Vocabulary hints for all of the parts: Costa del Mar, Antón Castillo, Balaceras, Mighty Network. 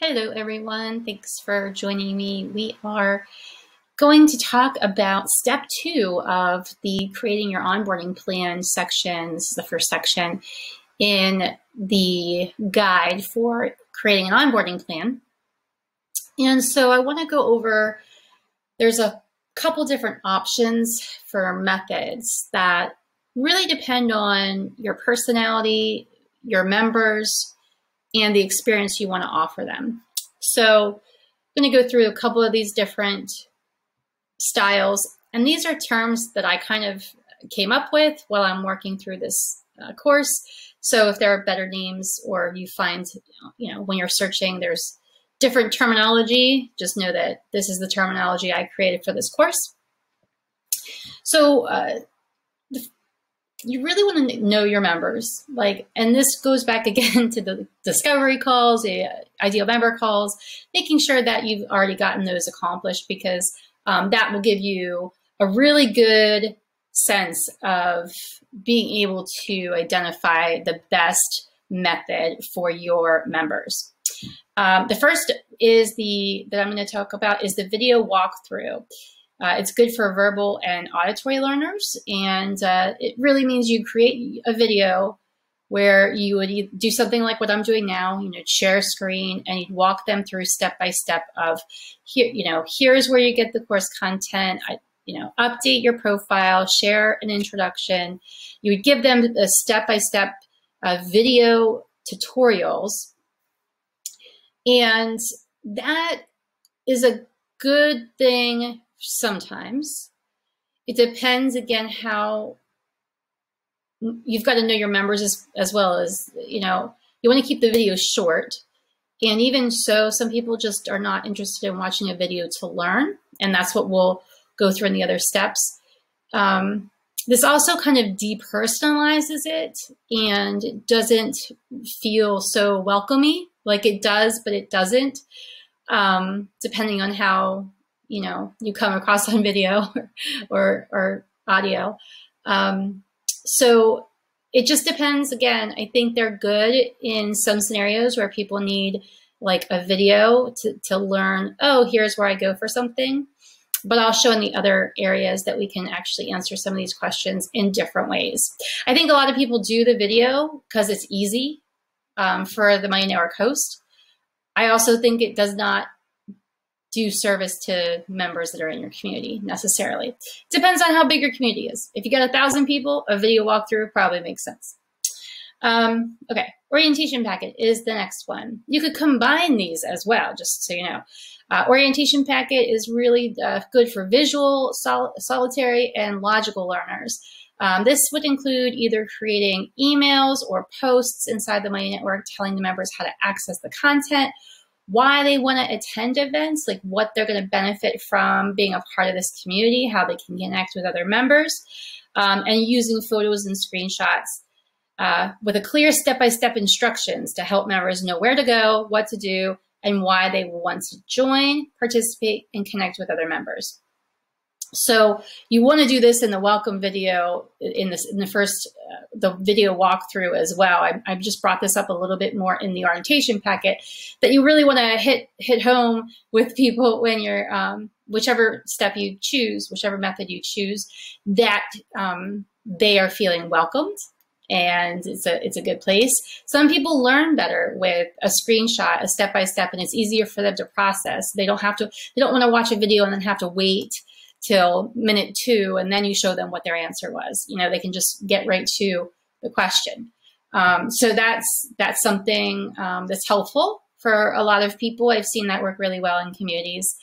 Hello everyone, thanks for joining me. We are going to talk about step 2 of the creating your onboarding plan section. This is the first section in the guide for creating an onboarding plan. And so I want to go over, there's a couple different options for methods that really depend on your personality, your members, and the experience you want to offer them. So I'm going to go through a couple of these different styles. And these are terms that I kind of came up with while I'm working through this course. So if there are better names or you find, you know, when you're searching, there's different terminology, just know that this is the terminology I created for this course. So you really want to know your members, like, and this goes back again to the discovery calls, the ideal member calls, making sure that you've already gotten those accomplished, because that will give you a really good sense of being able to identify the best method for your members. The first is that I'm going to talk about is the video walkthrough. It's good for verbal and auditory learners, and it really means you create a video where you would do something like what I'm doing now, you know, share screen, and you'd walk them through step by step of, here, you know, here's where you get the course content, you know, update your profile, share an introduction. You would give them a step by step video tutorials, and that is a good thing. Sometimes it depends, again, how you've got to know your members as well as, you know, you want to keep the video short. And even so, some people just are not interested in watching a video to learn. And that's what we'll go through in the other steps. This also kind of depersonalizes it, and it doesn't feel so welcoming, like it does, but it doesn't, depending on how, you know, you come across on video or audio. So it just depends. Again, I think they're good in some scenarios where people need like a video to learn, oh, here's where I go for something. But I'll show in the other areas that we can actually answer some of these questions in different ways. I think a lot of people do the video because it's easy for the Mighty Network host. I also think it does not do service to members that are in your community necessarily. Depends on how big your community is. If you got 1,000 people, a video walkthrough probably makes sense. Okay, orientation packet is the next one. You could combine these as well, just so you know. Orientation packet is really good for visual, solitary, and logical learners. This would include either creating emails or posts inside the Mighty Network telling the members how to access the content, why they want to attend events, like what they're going to benefit from being a part of this community, how they can connect with other members, and using photos and screenshots with a clear step-by-step instructions to help members know where to go, what to do, and why they want to join, participate, and connect with other members. So you want to do this in the welcome video, in the first the video walkthrough as well. I've just brought this up a little bit more in the orientation packet, that you really want to hit home with people when you're whichever step you choose, whichever method you choose, that they are feeling welcomed and it's a good place. Some people learn better with a screenshot, a step by step, and it's easier for them to process. They don't want to watch a video and then have to wait till minute 2, and then you show them what their answer was. You know, they can just get right to the question. So that's something that's helpful for a lot of people. I've seen that work really well in communities.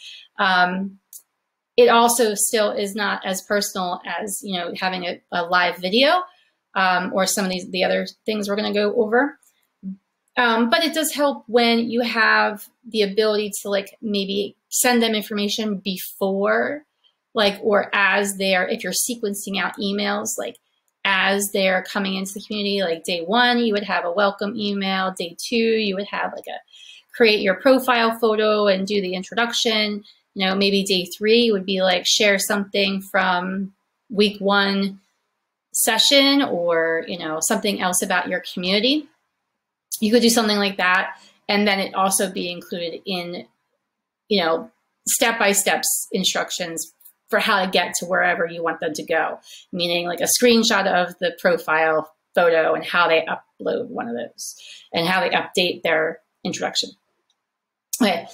It also still is not as personal as, you know, having a live video or some of the other things we're going to go over. But it does help when you have the ability to, like, maybe send them information before, like, or as they're, if you're sequencing out emails, like as they're coming into the community, like day 1, you would have a welcome email, day 2, you would have like create your profile photo and do the introduction. You know, maybe day 3 would be like share something from week 1 session, or, you know, something else about your community. You could do something like that and then it also be included in, you know, step-by-step instructions for how to get to wherever you want them to go, meaning like a screenshot of the profile photo and how they upload one of those and how they update their introduction. Okay,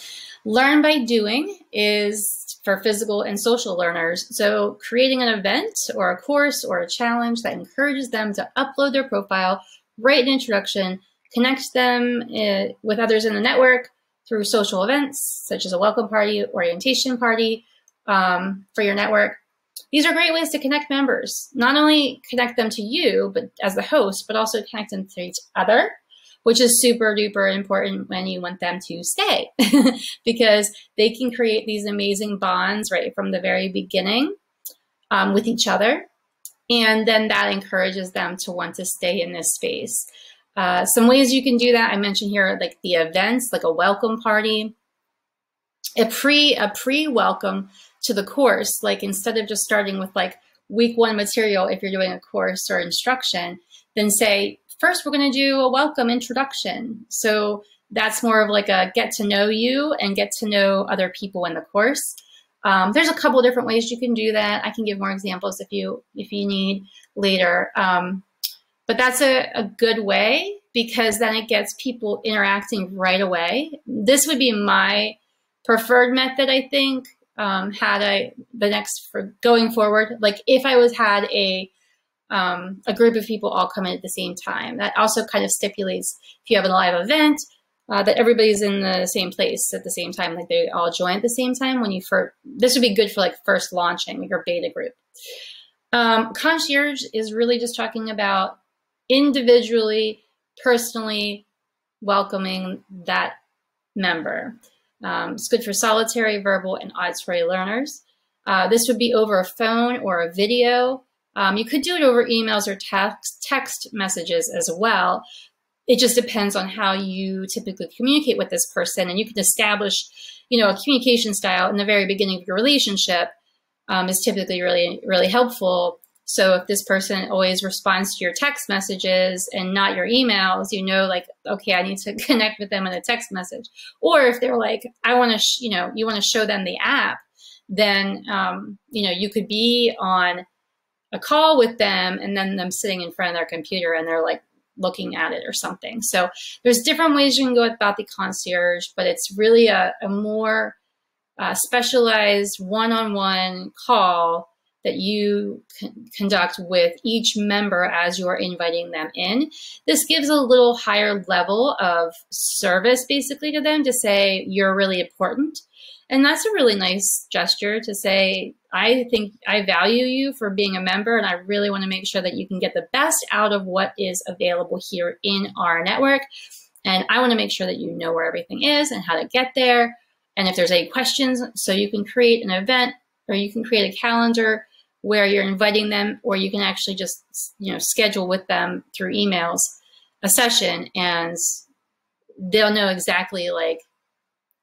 learn by doing is for physical and social learners. So creating an event or a course or a challenge that encourages them to upload their profile, write an introduction, connect them with others in the network through social events, such as a welcome party, orientation party for your network. These are great ways to connect members, not only connect them to you but as the host, but also connect them to each other, which is super duper important when you want them to stay because they can create these amazing bonds right from the very beginning with each other. And then that encourages them to want to stay in this space. Some ways you can do that, I mentioned here, like the events, like a welcome party, a pre-welcome to the course. Like instead of just starting with like week one material, if you're doing a course or instruction, then say, first we're going to do a welcome introduction. So that's more of like a get to know you and get to know other people in the course. There's a couple of different ways you can do that. I can give more examples if you need later. But that's a good way because then it gets people interacting right away. This would be my preferred method, I think, going forward. Like if I had a group of people all come in at the same time, that also kind of stipulates if you have a live event that everybody's in the same place at the same time, like they all join at the same time. When you this would be good for like first launching your beta group. Concierge is really just talking about individually, personally welcoming that member. It's good for solitary, verbal, and auditory learners. This would be over a phone or a video. You could do it over emails or text messages as well. It just depends on how you typically communicate with this person, and you can establish, you know, a communication style in the very beginning of your relationship is typically really helpful. So if this person always responds to your text messages and not your emails, you know, like, okay, I need to connect with them in a text message. Or if they're like, I want to, you want to show them the app, then, you know, you could be on a call with them and then them sitting in front of their computer and they're like looking at it or something. So there's different ways you can go about the concierge, but it's really a more specialized one-on-one call that you conduct with each member as you're inviting them in. This gives a little higher level of service basically to them to say, you're really important. And that's a really nice gesture to say, I think I value you for being a member and I really want to make sure that you can get the best out of what is available here in our network. And I want to make sure that you know where everything is and how to get there. And if there's any questions, so you can create an event or you can create a calendar where you're inviting them, or you can actually just, you know, schedule with them through emails a session and they'll know exactly like,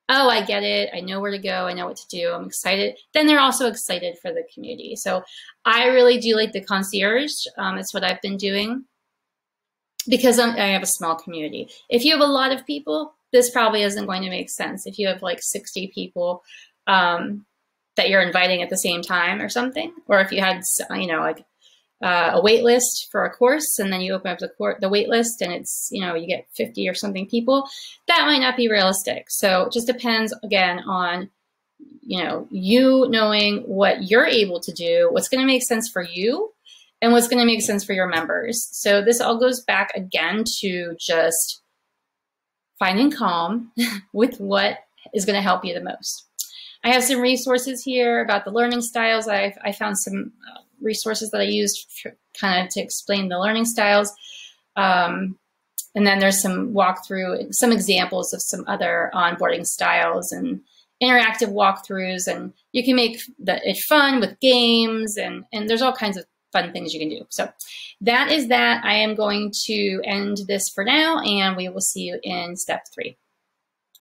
oh, I get it. I know where to go. I know what to do. I'm excited. Then they're also excited for the community. So I really do like the concierge. It's what I've been doing because I have a small community. If you have a lot of people, this probably isn't going to make sense. If you have like 60 people, that you're inviting at the same time or something, or if you had, you know, like a wait list for a course and then you open up the wait list and it's, you know, you get 50 or something people, that might not be realistic. So it just depends again on, you know, you knowing what you're able to do, what's going to make sense for you and what's going to make sense for your members. So this all goes back again to just finding calm with what is going to help you the most. I have some resources here about the learning styles. I found some resources that I used kind of to explain the learning styles. And then there's some walkthrough, some examples of some other onboarding styles and interactive walkthroughs. And you can make it fun with games and there's all kinds of fun things you can do. So that is that. I am going to end this for now and we will see you in step 3.